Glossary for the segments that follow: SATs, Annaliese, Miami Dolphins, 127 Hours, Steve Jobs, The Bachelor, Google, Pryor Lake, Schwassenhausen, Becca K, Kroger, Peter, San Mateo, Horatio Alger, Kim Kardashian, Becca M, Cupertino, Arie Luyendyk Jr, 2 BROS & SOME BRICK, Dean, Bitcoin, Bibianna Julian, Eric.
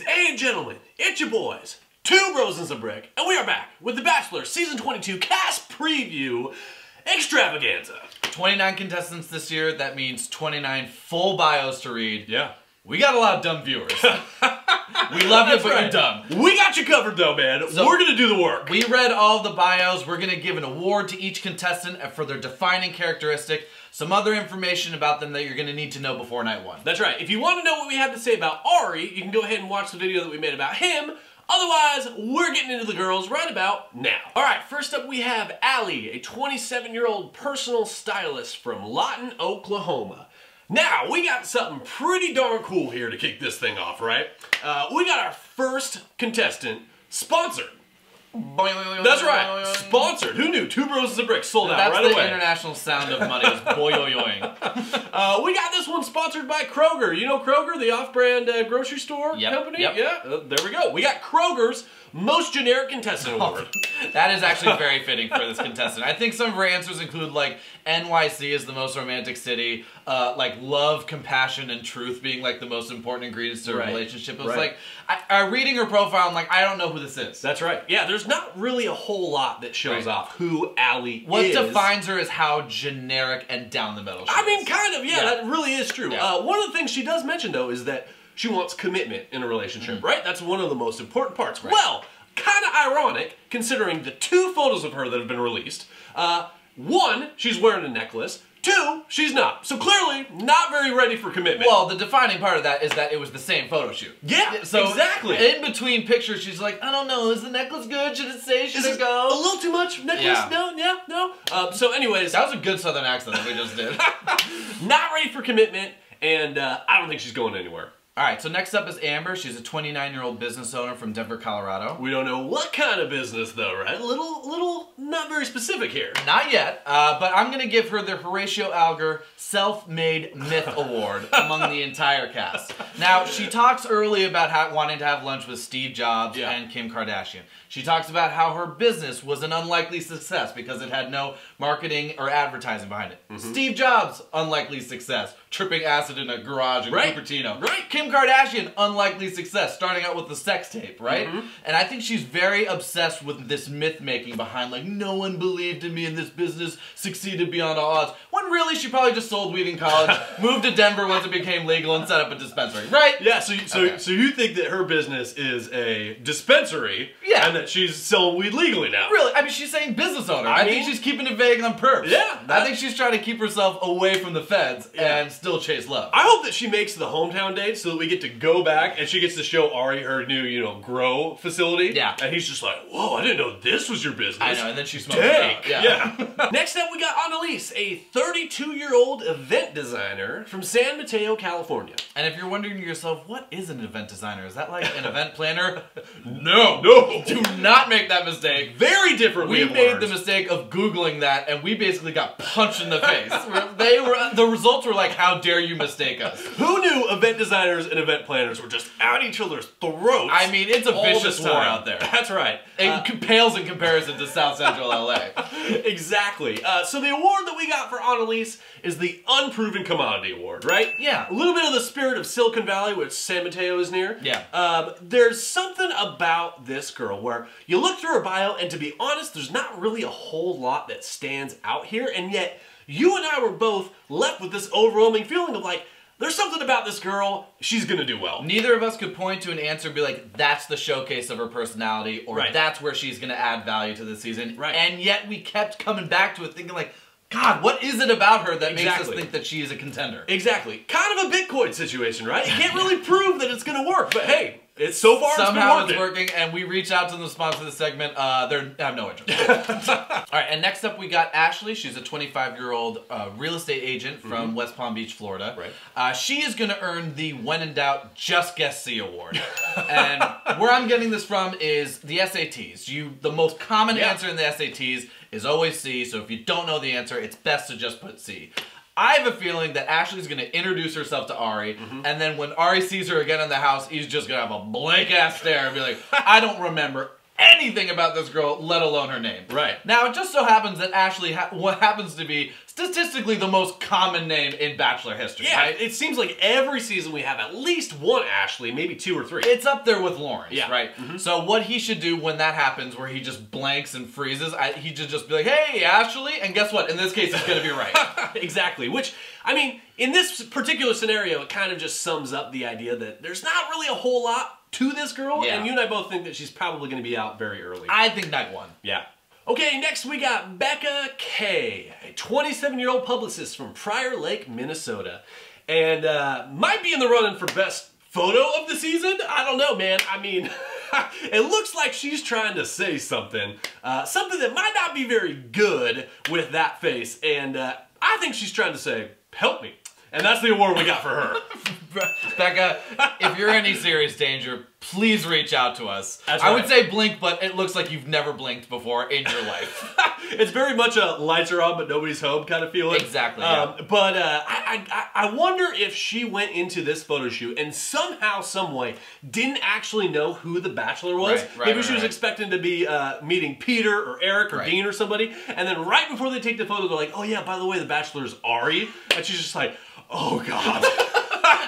Ladies and gentlemen, it's your boys, 2 Bros and Some Brick, and we are back with The Bachelor Season 22 Cast Preview Extravaganza. 29 contestants this year, that means 29 full bios to read. Yeah. We got a lot of dumb viewers. We love it, but right. You're dumb. We got you covered though, man. So we're gonna do the work. We read all the bios. We're gonna give an award to each contestant for their defining characteristic. Some other information about them that you're gonna need to know before night one. That's right. If you wanna know what we have to say about Arie, you can go ahead and watch the video that we made about him. Otherwise, we're getting into the girls right about now. All right, first up we have Allie, a 27-year-old personal stylist from Lawton, Oklahoma. Now, we got something pretty darn cool here to kick this thing off, right? We got our first contestant sponsored. That's right, sponsored. Who knew? 2 Bros and a Brick sold out right away. That's the international sound of money, is boy-yo-yoing. We got this one sponsored by Kroger. You know Kroger, the off-brand grocery store company? Yep. Yeah, there we go. We got Kroger's Most Generic Contestant Award. That is actually very fitting for this contestant. I think some of her answers include, like, NYC is the most romantic city, like, love, compassion, and truth being, like, the most important ingredients to a relationship. It was like, I reading her profile, I'm like, I don't know who this is. That's right. Yeah, there's not really a whole lot that shows off who Allie is. What defines her is how generic and down the middle she is. I mean, kind of, yeah, that really is true. Yeah. One of the things she does mention, though, is that she wants commitment in a relationship, right? That's one of the most important parts. Right. Well, kind of ironic, considering the two photos of her that have been released. One, she's wearing a necklace. Two, she's not. So clearly, not very ready for commitment. Well, the defining part of that is that it was the same photo shoot. Yeah, so exactly. In between pictures, she's like, I don't know, is the necklace good? Should it stay? Should it go? A little too much necklace? Yeah. No, yeah, no. So anyways. That was a good Southern accent that we just did. Not ready for commitment, and I don't think she's going anywhere. All right, so next up is Amber. She's a 29-year-old business owner from Denver, Colorado. We don't know what kind of business, though, right? Little, not very specific here. Not yet, but I'm going to give her the Horatio Alger Self-Made Myth Award among the entire cast. Now, she talks early about how, wanting to have lunch with Steve Jobs and Kim Kardashian. She talks about how her business was an unlikely success because it had no marketing or advertising behind it. Steve Jobs, unlikely success. Tripping acid in a garage in Cupertino. Right. Kim Kardashian, unlikely success, starting out with the sex tape, right? And I think she's very obsessed with this myth-making behind, like, no one believed in me and this business succeeded beyond all odds. When really, she probably just sold weed in college, moved to Denver once it became legal, and set up a dispensary, right? Yeah, so you think that her business is a dispensary, and that she's selling weed legally now? Really, I mean, she's saying business owner. I think she's keeping it vague on purpose. Yeah. I think she's trying to keep herself away from the feds and still chase love. I hope that she makes the hometown date so that we get to go back and she gets to show Arie her new, you know, grow facility. Yeah. And he's just like, whoa, I didn't know this was your business. I know, and then she smokes it. Yeah. Next up, we got Annaliese, a 32-year-old event designer from San Mateo, California. And if you're wondering to yourself, what is an event designer? Is that like an event planner? No. No. Do not make that mistake. Very different. We made the mistake of Googling that and we basically got punched in the face. The results were like, how dare you mistake us? Who knew event designers and event planners were just at each other's throats? I mean, it's a vicious war out there. That's right. It pales in comparison to South Central LA. Exactly. So the award that we got for Annaliese is the Unproven Commodity Award, right? Yeah. A little bit of the spirit of Silicon Valley, which San Mateo is near. Yeah. There's something about this girl where you look through her bio, and to be honest, there's not really a whole lot that stands out here, and yet you and I were both left with this overwhelming feeling of like, there's something about this girl, she's gonna do well. Neither of us could point to an answer and be like, that's the showcase of her personality, or that's where she's gonna add value to this season. Right. And yet we kept coming back to it thinking like, God, what is it about her that makes us think that she is a contender? Exactly. Kind of a Bitcoin situation, right? You can't really prove that it's gonna work, but hey, it's so far it's working, and we reach out to the sponsor of the segment. They have no interest. All right, and next up we got Ashley. She's a 25-year-old real estate agent from West Palm Beach, Florida. Right. She is going to earn the When in Doubt, Just Guess C award. And where I'm getting this from is the SATs. The most common answer in the SATs is always C. So if you don't know the answer, it's best to just put C. I have a feeling that Ashley's going to introduce herself to Arie, and then when Arie sees her again in the house, he's just going to have a blank-ass stare and be like, I don't remember anything about this girl, let alone her name. Right. Now, it just so happens that Ashley happens to be statistically the most common name in Bachelor history, right? It seems like every season we have at least one Ashley, maybe two or three. It's up there with Lawrence, right? Mm-hmm. So what he should do when that happens, where he just blanks and freezes, he should just be like, hey, Ashley, and guess what? In this case, it's going to be right. Exactly, which, I mean, in this particular scenario, it kind of just sums up the idea that there's not really a whole lot to this girl, and you and I both think that she's probably going to be out very early. I think night one. Yeah. Okay, next we got Becca K, a 27-year-old publicist from Pryor Lake, Minnesota, and might be in the running for best photo of the season? I don't know, man. I mean, it looks like she's trying to say something, something that might not be very good with that face, and I think she's trying to say, help me. And that's the award we got for her. Becca, if you're in any serious danger, please reach out to us. Right. I would say blink, but it looks like you've never blinked before in your life. It's very much a lights are on but nobody's home kind of feeling. Exactly. But I wonder if she went into this photo shoot and somehow, some way, didn't actually know who the Bachelor was. Maybe she was expecting to be meeting Peter or Eric or Dean or somebody, and then right before they take the photo, they're like, oh yeah, by the way, the Bachelor's Arie, and she's just like, oh God.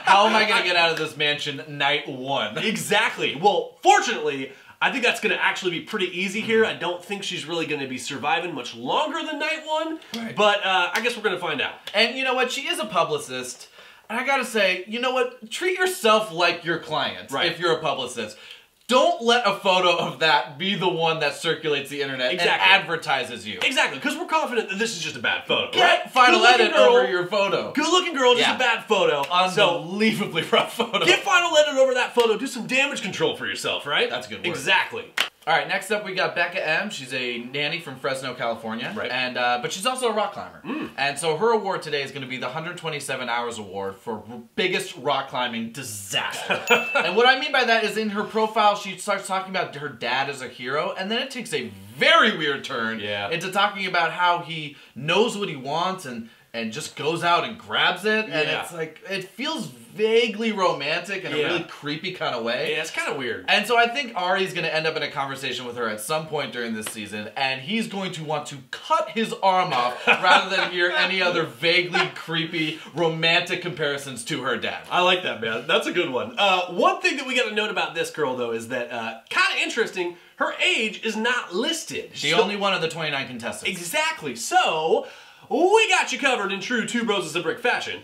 How am I going to get out of this mansion night one? Exactly. Well, fortunately, I think that's going to actually be pretty easy here. I don't think she's really going to be surviving much longer than night one, but I guess we're going to find out. And you know what? She is a publicist, and I got to say, you know what? Treat yourself like your clients if you're a publicist. Don't let a photo of that be the one that circulates the internet and advertises you. Exactly, because we're confident that this is just a bad photo. Get final edit over your photo. Good looking girl, just a bad photo. Unbelievably rough photo. Get final edit over that photo. Do some damage control for yourself, right? That's a good word. Exactly. All right, next up we got Becca M. She's a nanny from Fresno, California. And, but she's also a rock climber. And so her award today is going to be the 127 Hours Award for biggest rock climbing disaster. And what I mean by that is in her profile, she starts talking about her dad as a hero, and then it takes a very weird turn into talking about how he knows what he wants and just goes out and grabs it, and it's like, it feels vaguely romantic in a really creepy kind of way. Yeah, it's kind of weird. And so I think Arie's going to end up in a conversation with her at some point during this season, and he's going to want to cut his arm off rather than hear any other vaguely creepy romantic comparisons to her dad. I like that, man. That's a good one. One thing that we got to note about this girl, though, is that, kind of interesting, her age is not listed. She's the only one of the 29 contestants. Exactly. So we got you covered in true 2 Bros and Some Brick fashion.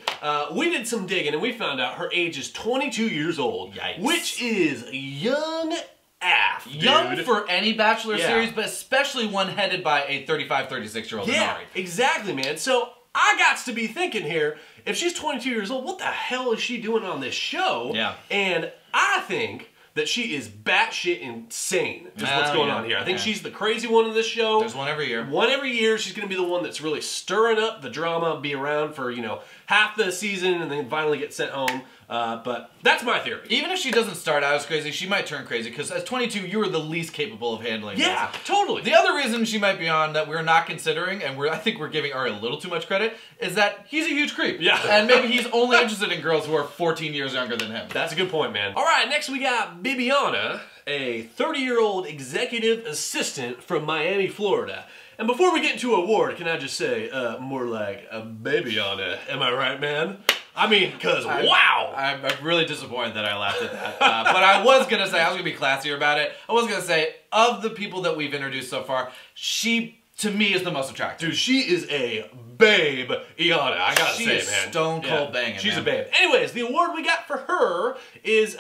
We did some digging and we found out her age is 22 years old. Yikes. Which is young AF, dude. Young for any Bachelor series, but especially one headed by a 35, 36-year-old Arie. Exactly, man. So I got to be thinking here, if she's 22 years old, what the hell is she doing on this show? Yeah. And I think that she is batshit insane is what's going on here. I think she's the crazy one in this show. There's one every year. One every year. She's going to be the one that's really stirring up the drama, be around for, you know, half the season and then finally get sent home. But that's my theory. Even if she doesn't start out as crazy, she might turn crazy, because as 22, you are the least capable of handling this. Yeah, totally. The other reason she might be on that we're not considering, and I think we're giving Arie a little too much credit, is that he's a huge creep. Yeah. And maybe he's only interested in girls who are 14 years younger than him. That's a good point, man. All right, next we got Bibianna, a 30-year-old executive assistant from Miami, Florida. And before we get into award, can I just say, more like a Bibianna, am I right, man? I mean, because, wow! I'm really disappointed that I laughed at that. But I was going to say, I was going to be classier about it. I was going to say, of the people that we've introduced so far, she, to me, is the most attractive. Dude, she is a babe, Iana. I got to say, man. She is stone cold banging, she's a babe. Anyways, the award we got for her is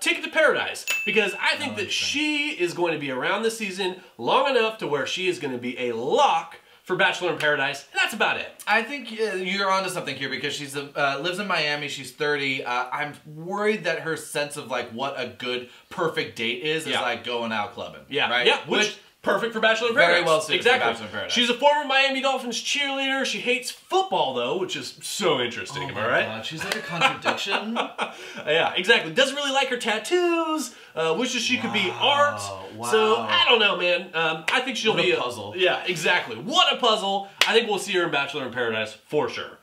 Ticket to Paradise, because I think that she is going to be around this season long enough to where she is going to be a lock for Bachelor in Paradise, and that's about it. I think you're onto something here, because she's lives in Miami, she's 30. I'm worried that her sense of like what a good, perfect date is like going out clubbing. Yeah, right? Yeah, which perfect for Bachelor in Paradise. Very well suited for Bachelor in Paradise. She's a former Miami Dolphins cheerleader. She hates football, though, which is so interesting. Am I right? God, she's like a contradiction. Yeah, exactly. Doesn't really like her tattoos. Wishes she could be art. Wow. So, I don't know, man. I think she'll be a puzzle. Yeah, exactly. What a puzzle. I think we'll see her in Bachelor in Paradise for sure.